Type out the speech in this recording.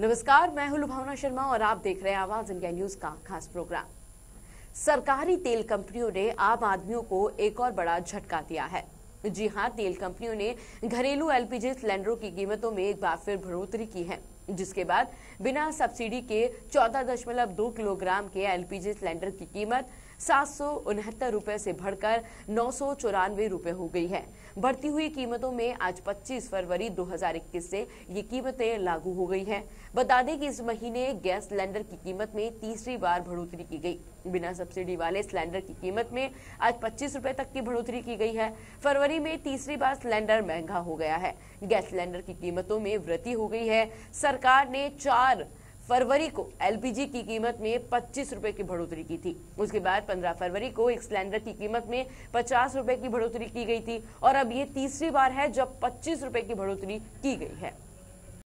नमस्कार, मैं हूं लुभावना शर्मा और आप देख रहे हैं आवाज इंडिया न्यूज का खास प्रोग्राम। सरकारी तेल कंपनियों ने आम आदमियों को एक और बड़ा झटका दिया है। जी हां, तेल कंपनियों ने घरेलू एलपीजी सिलेंडरों की कीमतों में एक बार फिर बढ़ोतरी की है, जिसके बाद बिना सब्सिडी के 14.2 किलोग्राम के एलपीजी सिलेंडर की कीमत 769 रुपए से बढ़कर 994 रुपए हो गई है। बढ़ती हुई कीमतों में आज 25 फरवरी 2021 से ये कीमतें लागू हो गई हैं। बता दें कि इस महीने गैस सिलेंडर की कीमत में तीसरी बार बढ़ोतरी की गई। बिना सब्सिडी वाले सिलेंडर की कीमत में आज 25 रुपए तक की बढ़ोतरी की गई है। फरवरी में तीसरी बार सिलेंडर महंगा हो गया है। गैस सिलेंडर की कीमतों में वृद्धि हो गई है। सरकार ने 4 फरवरी को एलपीजी की कीमत में 25 रुपए की बढ़ोतरी की थी। उसके बाद 15 फरवरी को एक सिलेंडर की कीमत में 50 रुपए की बढ़ोतरी की गई थी और अब ये तीसरी बार है जब 25 रुपए की बढ़ोतरी की गई है।